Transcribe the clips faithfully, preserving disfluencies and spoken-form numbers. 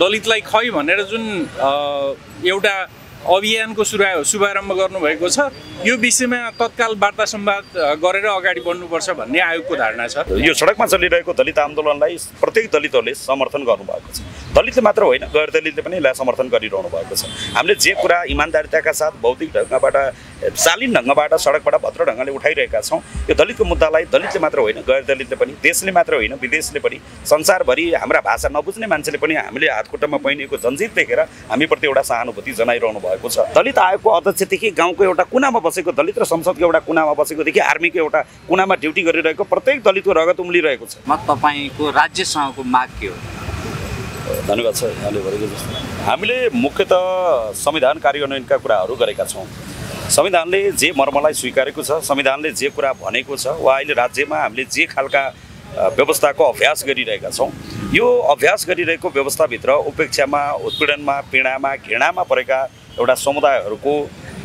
दलितलाई खै भनेर जुन एउटा अभियानको शुभारम्भ गर्नुभएको छ, यो विषयमा तत्काल वार्ता संवाद गरेर अगाडि बढ्नुपर्छ भन्ने आयोगको धारणा छ। यो सडकमा चलिरहेको दलित आन्दोलनलाई प्रत्येक दलितहरूले समर्थन गर्नुभएको छ। दलितले मात्र होइन, गैर दलितले पनि यसलाई समर्थन गरिरहनु भएको छ। हामीले जे कुरा इमान्दारिताका साथ बौद्धिक ढङ्गबाट, शालीन ढङ्गबाट, सडकबाट भद्र ढङ्गले उठाइरहेका छौँ, यो दलितको मुद्दालाई दलितले मात्र होइन, गैर दलितले पनि, देशले मात्र होइन, विदेशले पनि, संसारभरि हाम्रा भाषा नबुझ्ने मान्छेले पनि हामीले हातखुट्टामा पहिरिएको जन्जिर देखेर हामीप्रति एउटा सहानुभूति जनाइरहनु भएको छ। दलित आयोगको अध्यक्षदेखि गाउँको एउटा कुनामा बसेको दलित र संसदको एउटा कुनामा बसेकोदेखि आर्मीको एउटा कुनामा ड्युटी गरिरहेको प्रत्येक दलितको रगत उम्लिरहेको छ। म तपाईँको राज्यसँगको माग के हो? धन्यवाद सर, यहाँले भनेको जस्तो हामीले मुख्यतः संविधान कार्यान्वयनका कुराहरू गरेका छौँ। संविधानले जे मर्मलाई स्वीकारेको छ, संविधानले जे कुरा भनेको छ, वा अहिले राज्यमा हामीले जे खालका व्यवस्थाको अभ्यास गरिरहेका छौँ, यो अभ्यास गरिरहेको व्यवस्थाभित्र उपेक्षामा, उत्पीडनमा, पीडामा, घृणामा परेका एउटा समुदायहरूको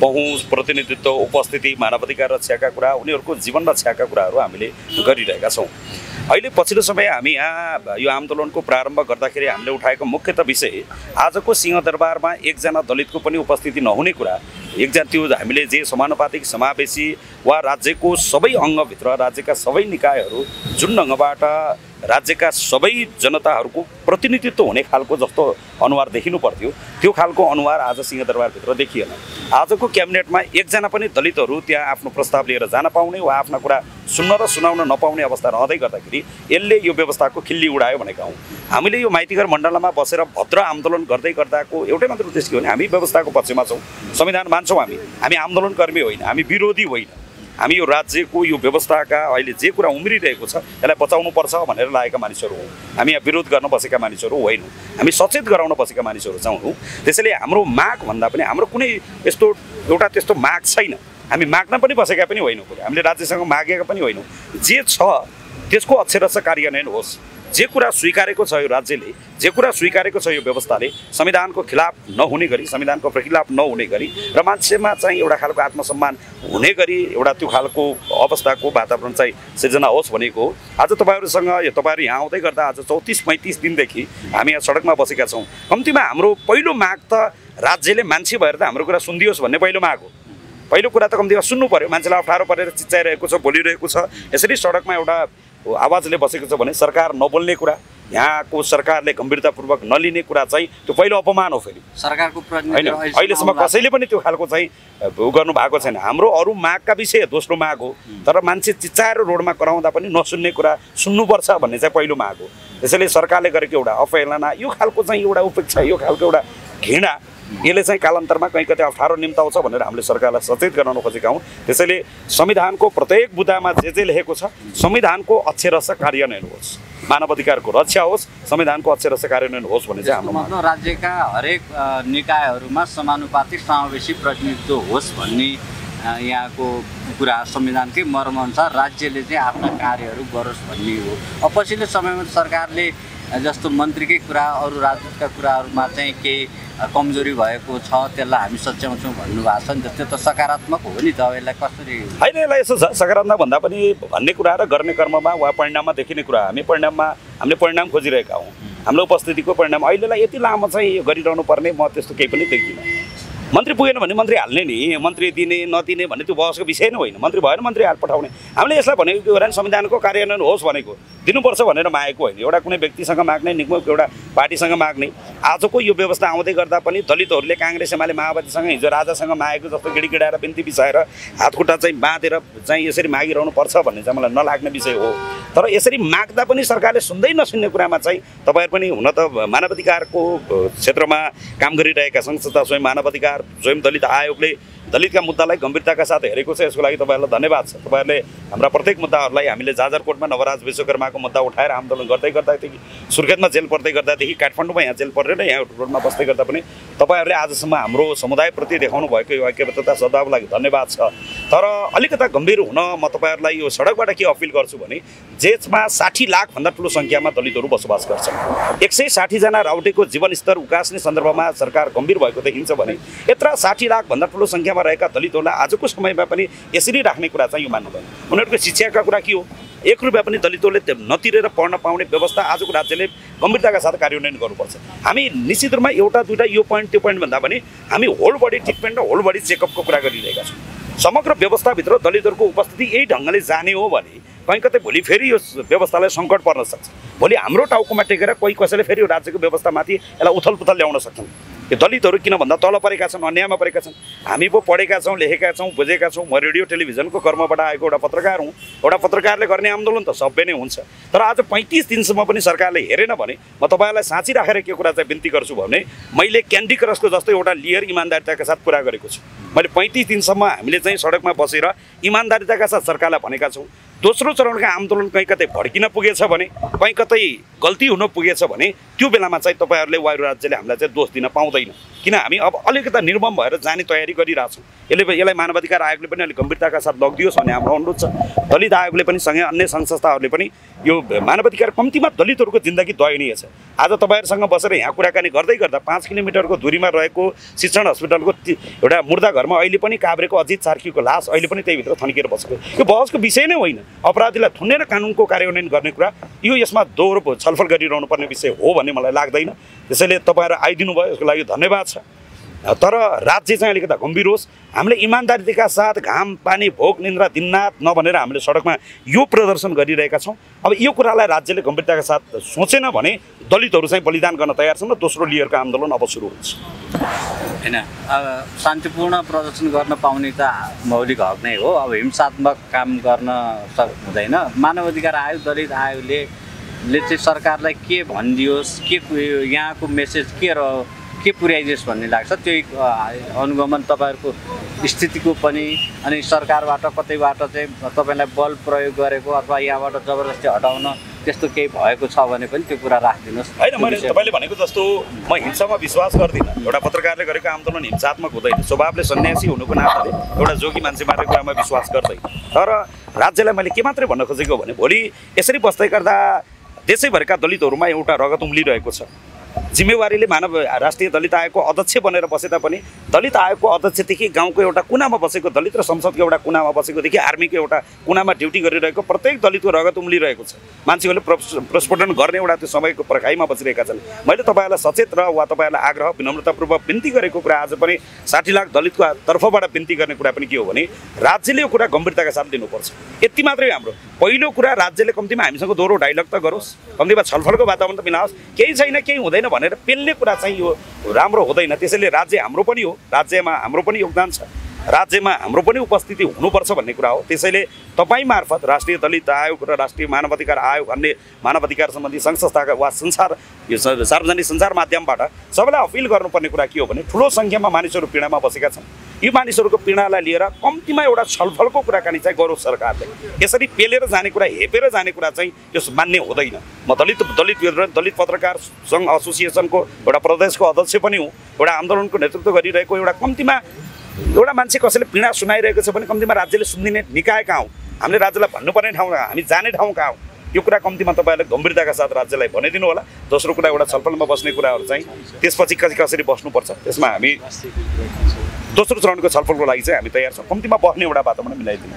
पहुँच, प्रतिनिधित्व, उपस्थिति, मानवाधिकार रक्षाका कुरा, उनीहरूको जीवन रक्षाका कुराहरू हामीले गरिरहेका छौँ। अहिले पछिल्लो समय हामी यहाँ यो आन्दोलनको प्रारम्भ गर्दाखेरि हामीले उठाएको मुख्यतः विषय आजको सिंहदरबारमा एकजना दलितको पनि उपस्थिति नहुने कुरा, एकजना त्यो हामीले जे समानुपातिक, समावेशी वा राज्यको सबै अङ्गभित्र राज्यका सबै निकायहरू जुन ढङ्गबाट राज्यका सबै जनताहरूको प्रतिनिधित्व हुने खालको जस्तो अनुहार देखिनु पर्थ्यो, त्यो खालको अनुहार आज सिंहदरबारभित्र देखिएन। आजको क्याबिनेटमा एकजना पनि दलितहरू त्यहाँ आफ्नो प्रस्ताव लिएर जान पाउने वा आफ्ना कुरा सुन्न र सुनाउन नपाउने अवस्था रहँदै गर्दाखेरि यसले यो व्यवस्थाको खिल्ली उडायो भनेका हौँ। हामीले यो माइतीघर मण्डलमा बसेर भद्र आन्दोलन गर्दै गर्दाको एउटै मात्र उद्देश्य के हो भने हामी व्यवस्थाको पक्षमा छौँ, संविधान मान्छौँ, हामी हामी आन्दोलनकर्मी होइन, हामी विरोधी होइन, हामी यो राज्यको यो व्यवस्थाका अहिले जे कुरा उम्रिरहेको छ यसलाई बचाउनुपर्छ भनेर लागेका मानिसहरू हौँ। हामी यहाँ विरोध गर्न बसेका मानिसहरू होइनौँ, हामी सचेत गराउन बसेका मानिसहरू हौँ। त्यसैले हाम्रो माग भन्दा पनि हाम्रो कुनै यस्तो एउटा त्यस्तो माग छैन, हामी माग्न पनि बसेका पनि होइनौँ, हामीले राज्यसँग मागेका पनि होइनौँ। जे छ त्यसको अक्षरशः कार्यान्वयन होस्। जे कुरा स्वीकारेको छ यो राज्यले, जे कुरा स्वीकारेको छ यो व्यवस्थाले, संविधानको खिलाफ नहुने गरी, संविधानको खिलाफ नहुने गरी र मान्छेमा चाहिँ एउटा खालको आत्मसम्मान हुने गरी एउटा त्यो खालको अवस्थाको वातावरण चाहिँ सिर्जना होस् भनेको हो। आज तपाईँहरूसँग यो तपाईँहरू यहाँ आउँदै गर्दा आज चौतिस पैँतिस दिनदेखि हामी यहाँ सडकमा बसेका छौँ। कम्तीमा हाम्रो पहिलो माग त राज्यले मान्छे भएर त हाम्रो कुरा सुनिदियोस् भन्ने पहिलो माग हो। पहिलो कुरा त कम्तीमा सुन्नु पऱ्यो, मान्छेलाई अप्ठ्यारो परेर चिच्चाइरहेको छ, बोलिरहेको छ, यसरी सडकमा एउटा आवाजले बसेको छ भने सरकार नबोल्ने कुरा, यहाँको सरकारले गम्भीरतापूर्वक नलिने कुरा चाहिँ त्यो पहिलो अपमान हो। फेरि सरकारको होइन, अहिलेसम्म कसैले पनि त्यो खालको चाहिँ गर्नु भएको छैन। हाम्रो अरू मागका विषय दोस्रो माग हो, तर मान्छे चिच्चाएर रोडमा कराउँदा पनि नसुन्ने कुरा सुन्नुपर्छ भन्ने चाहिँ पहिलो माग हो। त्यसैले सरकारले गरेको एउटा अवहेलना, यो खालको चाहिँ एउटा उपेक्षा, यो खालको एउटा घृणा, यसले चाहिँ कालान्तरमा कहीँ कतै अप्ठ्यारो निम्ताउँछ भनेर हामीले सरकारलाई सचेत गराउन खोजेका हौँ। त्यसैले संविधानको प्रत्येक बुदामा जे जे लेखेको छ, संविधानको अक्षरशः कार्यान्वयन होस्, मानवाधिकारको रक्षा होस्, संविधानको अक्षरशः कार्यान्वयन होस् भन्ने चाहिँ हाम्रो मतलब। राज्यका हरेक निकायहरूमा समानुपातिक, समावेशी प्रतिनिधित्व होस् भन्ने यहाँको कुरा, संविधानकै मर्मअनुसार राज्यले चाहिँ आफ्ना कार्यहरू गरोस् भन्ने हो। अब पछिल्लो समयमा सरकारले जस्तो मन्त्रीकै कुरा, अरू राजदूतका कुराहरूमा चाहिँ केही कमजोरी भएको छ, त्यसलाई हामी सच्याउँछौँ भन्नुभएको छ नि त, त्यो त सकारात्मक हो नि त। यसलाई कसरी होइन, यसलाई यसो छ, सकारात्मक भन्दा पनि भन्ने कुरा र गर्ने कर्ममा वा परिणाममा देखिने कुरा, हामी परिणाममा हामीले परिणाम खोजिरहेका हौँ, हाम्रो उपस्थितिको परिणाम। अहिलेलाई यति लामो चाहिँ गरिरहनु पर्ने म त्यस्तो केही पनि देख्दिनँ। मन्त्री पुगेन भने मन्त्री हाल्ने नि, मन्त्री दिने नदिने भन्ने त्यो बहसको विषय नै होइन, मन्त्री भएन मन्त्री हाल पठाउने। हामीले यसलाई भनेको के हो भने संविधानको कार्यान्वयन होस् भनेको, दिनुपर्छ भनेर मागेको होइन, एउटा कुनै व्यक्तिसँग माग्ने, निगमको एउटा पार्टीसँग माग्ने। आजको यो व्यवस्था आउँदै गर्दा पनि दलितहरूले काङ्ग्रेस, एमाले, माओवादीसँग हिजो राजासँग मागेको जस्तो गिडगिडाएर, बिन्ती बिसाएर, हातखुट्टा चाहिँ बाँधेर चाहिँ यसरी मागिरहनु पर्छ भन्ने चाहिँ मलाई नलाग्ने विषय हो। तर यसरी माग्दा पनि सरकारले सुन्दै नसुन्ने कुरामा चाहिँ तपाईँहरू पनि हुन त मानवाधिकारको क्षेत्रमा काम गरिरहेका संस्था, स्वयं मानवाधिकार, स्वयं दलित आयोगले दलितका मुद्दालाई गम्भीरताका साथ हेरेको छ। यसको लागि तपाईँहरूलाई धन्यवाद छ। तपाईँहरूले हाम्रा प्रत्येक मुद्दाहरूलाई, हामीले जाजरकोटमा नवराज विश्वकर्माको मुद्दा उठाएर आन्दोलन गर्दै गर्दादेखि, सुर्खेतमा जेल पर्दै गर्दादेखि, काठमाडौँमा यहाँ जेल परेर यहाँ रोडमा बस्दै गर्दा पनि तपाईँहरूले आजसम्म हाम्रो समुदायप्रति देखाउनु भएको यो ऐक्यबद्धता, सदाको लागि धन्यवाद छ। तर अलिकता गम्भीर हुन म तपाईँहरूलाई यो सडकबाट के अपिल गर्छु भने, देशमा साठी लाखभन्दा ठुलो सङ्ख्यामा दलितहरू बसोबास गर्छन्। एक सय साठीजना राउटेको जीवनस्तर उकास्ने सन्दर्भमा सरकार गम्भीर भएको देखिन्छ भने यत्र साठी लाखभन्दा ठुलो सङ्ख्यामा रहेका दलितहरूलाई आजको समयमा पनि यसरी राख्ने कुरा चाहिँ यो मान्नु भएन। उनीहरूको शिक्षाका कुरा के हो? एक रुपया पनि दलितोले नतिरेर पढ्न पाउने व्यवस्था आजको राज्यले गम्भीरताका साथ कार्यान्वयन गर्नुपर्छ। हामी निश्चित रूपमा एउटा दुईटा यो पॉइन्ट त्यो पॉइन्ट भन्दा पनि हामी होल बडी ट्रिटमेन्ट र होल बडी चेकअपको कुरा गरिरहेका छौं। समग्र व्यवस्थाभित्र दलितहरुको उपस्थिति यही ढंगले जाने हो भने कहीं कतै भोलि फेरि यो व्यवस्थालाई संकट पर्न सक्छ। भोलि हाम्रो टाउकोमा टेकेर कोही कसैले फेरि राज्यको व्यवस्थामाथि यसलाई उथलपुथल ल्याउन सक्छन्। यो दलितहरु किन भन्दा तल परेका छन्, अन्यायमा परेका छन्। हामी पो पढेका छौं, लेखेका छौं, बुझेका छौं। म रेडियो टेलिभिजनको कर्मबाट आएको एउटा पत्रकार हुँ। एउटा पत्रकारले गर्ने आन्दोलन त सबै नै हुन्छ, तर आज पैंतीस दिनसम्म पनि सरकारले हेरेन भने म तपाईलाई साँची राखेर के कुरा चाहिँ बिन्ती गर्छु भने मैले क्यान्डी क्रसको जस्तो एउटा लियर इमानदारीताका साथ कुरा गरेको छु। मैले पैंतीस दिनसम्म हामीले चाहिँ सडकमा बसेर इमानदारीताका साथ सरकारलाई भनेका छौं। दोस्रो चरणको आन्दोलन कहीं कतै भड्किन पुगेछ भने, कहीं कतै गल्ती हुन पुगेछ भने त्यो बेलामा चाहिँ तपाईहरुले वायु राज्यले हामीलाई चाहिँ दोष दिन पाउँदैन, किन हामी अब अलिकता निर्मम भएर जाने तयारी गरिराछौं। यसले यसलाई मानवाधिकार आयोगले पनि अलि गम्भीरताका साथ लगिदियोस् भन्ने हाम्रो अनुरोध छ। दलित आयोगले पनि सँगै अन्य संघ संस्थाहरुले पनि यो मानवाधिकार कम्तीमा दलितहरुको जिन्दगी दयनीय छ। आज तपाईहरुसँग बसेर यहाँ कुराकानी गर्दै गर्दा पाँच किलोमिटरको दूरीमा रहेको शिक्षण अस्पतालको एउटा मुर्दा घरमा अहिले पनि काभ्रेको अजित सार्कीको लास अहिले पनि त्यही भित्र थन्किएर बसेको। यो बहसको विषय नै होइन। अपराधीलाई थुनेर कानुनको कार्यान्वयन गर्ने कुरा यो यसमा दोहोरो छलफल गरिरहनु पर्ने विषय हो भन्ने मलाई लाग्दैन। त्यसैले तपाईहरु आइदिनु भयो, यसको लागि धन्यवाद। तर राज्य चाहिँ अलिकति गम्भीर होस्। हामीले इमानदारीका साथ घाम पानी भोक निन्द्रा दिनरात नभनेर हामीले सडकमा यो प्रदर्शन गरिरहेका छौं। अब यो कुरालाई राज्यले गम्भीरताका साथ सोचेन भने दलितहरु चाहिँ बलिदान गर्न तयार छन् र दोस्रो लेयरको आन्दोलन अब सुरु हुन्छ। हैन, अब शान्तिपूर्ण प्रदर्शन गर्न पाउने त मौलिक हक नै हो। अब हिंसात्मक काम गर्न हुँदैन। मानवाधिकार आयोग दलित आयोगले चाहिँ सरकारलाई के भन्दियोस्, के यहाँको मेसेज के रह्यो, के पुर्याइदियोस् भन्ने लाग्छ। त्यो अनुगमन तपाईहरुको स्थितिको पनि अनि सरकारबाट कतैबाट चाहिँ तपाईलाई बल प्रयोग गरेको अथवा यहाँबाट जबरजस्ती हटाउन त्यस्तो केही भएको छ भने पनि त्यो कुरा राखिदिनुस्। हैन, मैले तपाईले भनेको जस्तो म हिंसामा विश्वास गर्दिन। एउटा पत्रकारले गरेको आन्दोलन हिंसात्मक हुँदैन। स्वभावले सन्यासी हुनुको नाताले एउटा जोगी मान्छे मारेको कुरामा विश्वास गर्दैन। तर राज्यलाई मैले के मात्रै भन्न खोजेको भने भोलि यसरी बस्दै गर्दा देशैभरका दलितहरुमा एउटा रगत उम्लिरहेको छ। जिम्मेवारीले मानव राष्ट्रिय दलित आयोगको अध्यक्ष बनेर बसे तापनि दलित आयोगको अध्यक्षदेखि गाउँको एउटा कुनामा बसेको दलित र संसदको एउटा कुनामा बसेकोदेखि आर्मीको एउटा कुनामा ड्युटी गरिरहेको प्रत्येक दलितको रगत उम्लिरहेको छ। मान्छेहरूले प्रस्फोटन गर्ने एउटा त्यो समयको पर्खाइमा बसिरहेका छन्। मैले तपाईहरुलाई सचेत र वा तपाईहरुलाई आग्रह विनम्रतापूर्वक बिन्ती गरेको कुरा आज पनि साठी लाख दलितको तर्फबाट बिन्ती गर्ने कुरा पनि के हो भने राज्यले यो कुरा गम्भीरताका साथ लिनुपर्छ। यति मात्रै हाम्रो पहिलो कुरा राज्यले कम्तीमा हामीसँग दोहोरो डायलग त गरोस्, कम्तीमा छलफलको वातावरण त मिलाओस्। केही छैन केही हुँदैन भनेर पेल्ने कुरा चाहिँ यो राम्रो हुँदैन। त्यसैले राज्य हाम्रो पनि हो, राज्यमा हाम्रो पनि योगदान छ, राज्यमा हाम्रो पनि उपस्थिति हुनुपर्छ भन्ने कुरा हो। त्यसैले तपाईँ मार्फत राष्ट्रिय दलित आयोग र राष्ट्रिय मानवाधिकार आयोग अन्य मानवाधिकार सम्बन्धी संघ संस्थाका वा संसार यो सार्वजनिक सञ्चार माध्यमबाट सबैलाई अपिल गर्नुपर्ने कुरा के हो भने ठूलो संख्यामा मानिसहरू पीडामा बसेका छन्। यी मानिसहरूको पीडालाई लिएर कम्तीमा एउटा छलफलको कुराकानी चाहिँ गरोस् सरकारले। यसरी पेलेर जाने कुरा, हेपेर जाने कुरा चाहिँ यस मान्य हुँदैन। म दलित दलित दलित पत्रकार संघ एसोसिएसनको एउटा प्रदेशको अध्यक्ष पनि हुँ। एउटा आन्दोलनको नेतृत्व गरिरहेको एउटा कम्तीमा एउटा मान्छे कसैले पीडा सुनाइरहेको छ भने कम्तीमा राज्यले सुनिदिने निकाय कहाँ हो? हामीले राज्यलाई भन्नुपर्ने ठाउँ कहाँ, हामी जाने ठाउँ कहाँ हो? यो कुरा कम्तीमा तपाईहरुले गम्भीरताका साथ राज्यलाई भनिदिनु होला। दोस्रो कुरा एउटा छलफलमा बस्ने कुराहरु चाहिँ त्यसपछि कसरी बस्नुपर्छ त्यसमा हामी दोस्रो चरणको छलफलको लागि चाहिँ हामी तयार छौं। कम्तीमा बस्ने एउटा वातावरण मिलाइदिनु।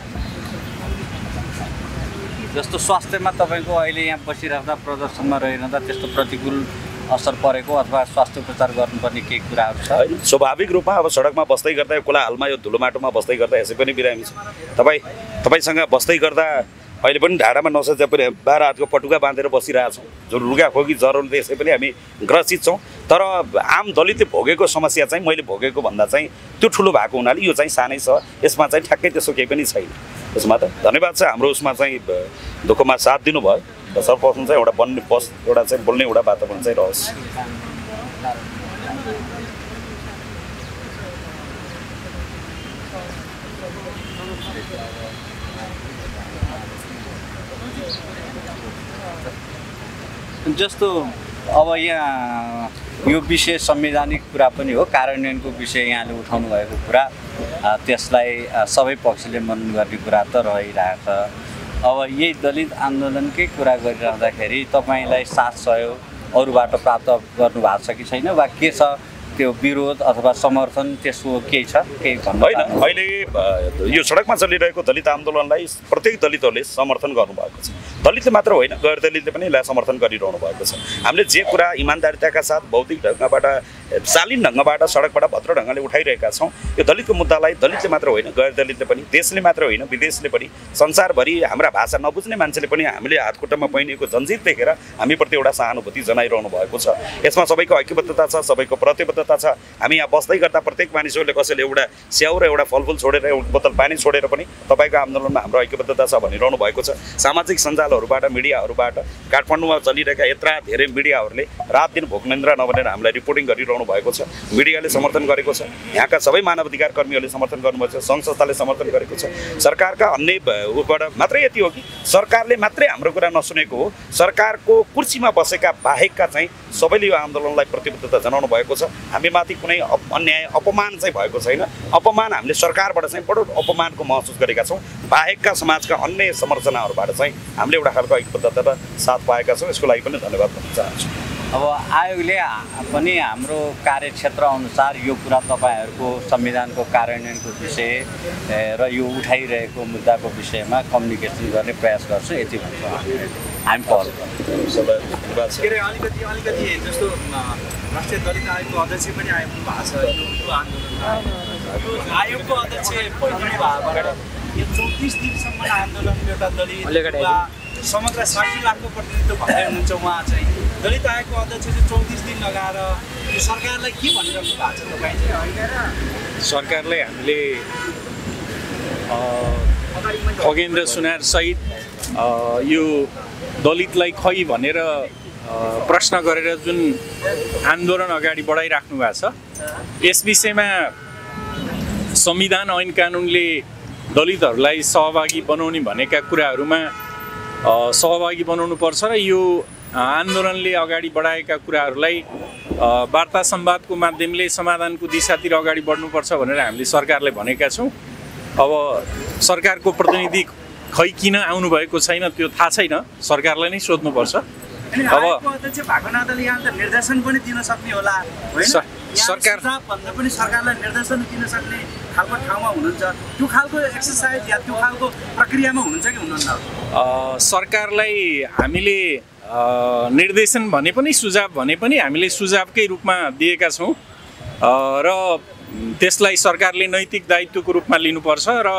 जस्तो स्वास्थ्यमा तपाईको अहिले यहाँ बसिराख्दा प्रदर्शनमा रहिरहँदा त्यस्तो प्रतिकूल असर परेको अथवा स्वास्थ्य उपचार गर्नुपर्ने केही कुराहरु छ? हैन, स्वाभाविक रूपमा अब सडकमा बस्दै गर्दा यो कोलाहलमा यो धुलो माटोमा बस्दै गर्दा यसै पनि बिरामी छ। तपाई तपाईसँग बस्दै गर्दा अहिले पनि ढाडामा नसज्या पनि बाह्र हातको पटुका बाँधेर बसिरहेछौँ। जो रुगाखोकी जरोले यसै पनि हामी ग्रसित छौँ। तर आम दलितले भोगेको समस्या चाहिँ मैले भोगेको भन्दा चाहिँ त्यो ठुलो भएको हुनाले यो चाहिँ सानै छ। यसमा चाहिँ ठ्याक्कै त्यसो केही पनि छैन। यसमा त धन्यवाद छ हाम्रो उसमा चाहिँ दुःखमा साथ दिनुभयो। सर्वप्रथम चाहिँ एउटा बन्ने बस एउटा चाहिँ बोल्ने एउटा वातावरण चाहिँ रहोस्। जस्तो अब यहाँ यो विषय संवैधानिक कुरा पनि हो, कार्यान्वयनको विषय यहाँले उठाउनु भएको कुरा, त्यसलाई सबै पक्षले मनन गर्ने कुरा त रहिरहेको छ। अब यही दलित आन्दोलनकै कुरा गरिरहँदाखेरि तपाईँलाई साथ सहयोग अरूबाट प्राप्त गर्नुभएको छ कि छैन वा के छ? त्यो विरोध अथवा समर्थन त्यसको केही छ केही भन्दैन। अहिले यो सडकमा चलिरहेको दलित आन्दोलनलाई प्रत्येक दलितहरूले समर्थन गर्नुभएको छ। दलितले मात्र होइन, गैर दलितले पनि यसलाई समर्थन गरिरहनु भएको छ। हामीले जे कुरा इमानदारिताका साथ बौद्धिक ढङ्गबाट शालीन ढङ्गबाट सडकबाट भद्र ढङ्गले उठाइरहेका छौँ, यो दलितको मुद्दालाई दलितले मात्र होइन, गैर दलितले पनि, देशले मात्र होइन, विदेशले पनि, संसारभरि हाम्रा भाषा नबुझ्ने मान्छेले पनि हामीले हातखुट्टामा पहिनेको जन्जिर देखेर हामीप्रति एउटा सहानुभूति जनाइरहनु भएको छ। यसमा सबैको ऐक्यबद्धता छ, सबैको प्रतिबद्धता छ। हामी यहाँ बस्दै गर्दा प्रत्येक मानिसहरूले कसैले एउटा स्याउ र एउटा फलफुल छोडेर एउटा बोतल पानी छोडेर पनि तपाईँको आन्दोलनमा हाम्रो ऐक्यबद्धता छ भनिरहनु भएको छ। सामाजिक सञ्जालहरूबाट, मिडियाहरूबाट, काठमाडौँमा चलिरहेका यत्रा धेरै मिडियाहरूले रात दिन भोकनिन्द्रा नबनेर हामीलाई रिपोर्टिङ गरिरहनु भएको छ। मिडियाले समर्थन गरेको छ, यहाँका सबै मानवाधिकार कर्मीहरूले समर्थन गर्नुभएको छ, सङ्घ संस्थाले समर्थन गरेको छ। सरकारका अन्य ऊबाट मात्रै यति हो कि सरकारले मात्रै हाम्रो कुरा नसुनेको हो। सरकारको कुर्सीमा बसेका बाहेकका चाहिँ सबैले यो आन्दोलनलाई प्रतिबद्धता जनाउनु भएको छ। हामीमाथि कुनै अन्याय अपमान चाहिँ भएको छैन। अपमान हामीले सरकारबाट चाहिँ बडो अपमानको महसुस गरेका छौँ। बाहेकका समाजका अन्य संरचनाहरूबाट चाहिँ हामीले एउटा खालको ऐक्यबद्धता साथ पाएका छौँ। यसको लागि पनि धन्यवाद भन्न चाहन्छु। अब आयोगले पनि हाम्रो कार्यक्षेत्र अनुसार यो कुरा तपाईँहरूको संविधानको कार्यान्वयनको विषय र यो उठाइरहेको मुद्दाको विषयमा कम्युनिकेसन गर्ने प्रयास गर्छु, यति भन्छ हामी। पहल के अरे अलिकति अलिकति जस्तो राष्ट्रिय दलित आयोगको अध्यक्ष पनि आइपुग्नु भएको छ यो आन्दोलनमा। यो आयोगको अध्यक्ष पहिलो भागबाट यो चौतिस दिनसम्म आन्दोलन एउटा दलित समग्र साठी लाखको प्रतिनिधित्व भन्दै हुनुहुन्छ। उहाँ चाहिँ दलित आयोगको अध्यक्ष चाहिँ चौतिस दिन लगाएर यो सरकारलाई के भनिरहनु भएको छ तपाईँ? सरकारलाई हामीले खगेन्द्र सुनार सहित यो दलितलाई खै भनेर प्रश्न गरेर जुन आन्दोलन अगाडि बढाइराख्नु भएको छ, यस विषयमा संविधान ऐन कानुनले दलितहरूलाई सहभागी बनाउने भनेका कुराहरूमा सहभागी बनाउनुपर्छ र यो आन्दोलनले अगाडि बढाएका कुराहरूलाई वार्ता संवादको माध्यमले समाधानको दिशातिर अगाडि बढ्नुपर्छ भनेर हामीले सरकारलाई भनेका छौँ। अब सरकारको प्रतिनिधि खै किन आउनुभएको छैन त्यो थाहा छैन, सरकारलाई नै सोध्नुपर्छ। अब निर्देशन पनि दिन सक्ने होला, सरकार भन्दा पनि सरकारलाई निर्देशन दिन सक्ने खालको ठाउँमा हुनुहुन्छ। त्यो खालको एक्सरसाइज या त्यो खालको प्रक्रियामा हुनुहुन्छ कि हुनुहुन्न? सरकारलाई हामीले निर्देशन भने पनि, सुझाव भने पनि हामीले सुझावकै रूपमा दिएका छौँ र त्यसलाई सरकारले नैतिक दायित्वको रूपमा लिनुपर्छ र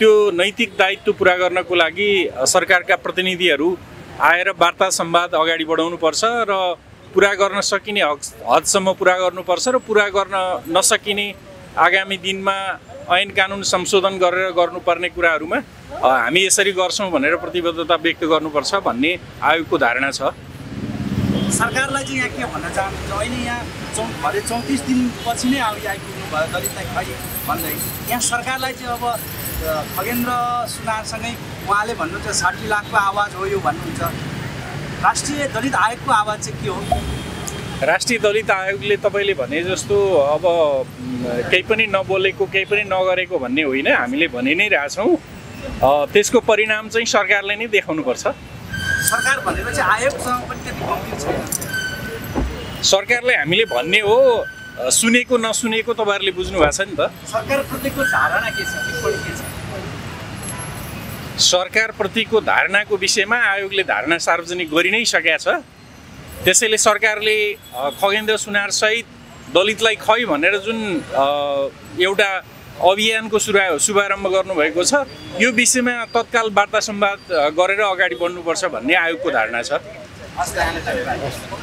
त्यो नैतिक दायित्व पुरा गर्नको लागि सरकारका प्रतिनिधिहरू आएर वार्ता संवाद अगाडि बढाउनुपर्छ र पुरा गर्न सकिने हदसम्म पुरा गर्नुपर्छ र पुरा गर्न नसकिने आगामी दिनमा ऐन कानुन संशोधन गरेर गर्नुपर्ने कुराहरूमा हामी यसरी गर्छौँ भनेर प्रतिबद्धता व्यक्त गर्नुपर्छ भन्ने आयोगको धारणा छ। सरकारलाई चाहिँ यहाँ के भन्न चाहनुहुन्छ? अहिले यहाँ चौ भरे चौतिस दिनपछि नै आइपुग्नु भयो दलितलाई खै भन्दै, यहाँ सरकारलाई चाहिँ अब खगेन्द्र सुनारसँगै उहाँले भन्नुहुन्छ साठी लाखको आवाज हो यो भन्नुहुन्छ, राष्ट्रिय दलित आयोगको आवाज चाहिँ के हो? राष्ट्रिय दलित आयोगले तपाईँले भने जस्तो अब केही पनि नबोलेको, केही पनि नगरेको भन्ने होइन, हामीले भनि नै रहेछौँ। त्यसको परिणाम चाहिँ सरकारले नै देखाउनुपर्छ। सरकार भनेको चाहिँ आयोगसँग पनि त्यति गम्भीर छैन। सरकारलाई हामीले भन्ने हो, सुनेको नसुनेको तपाईँहरूले बुझ्नु भएको छ नि त। सरकारप्रतिको धारणा के छ, टिप्पणी के छ? सरकारप्रतिको धारणाको विषयमा आयोगले धारणा सार्वजनिक गरि नै सकेका छ। त्यसैले सरकारले खगेन्द्र सुनार सहित दलितलाई खै भनेर जुन एउटा अभियानको सुरु शुभारम्भ गर्नुभएको छ, यो विषयमा तत्काल वार्ता संवाद गरेर अगाडि बढ्नुपर्छ भन्ने आयोगको धारणा छ।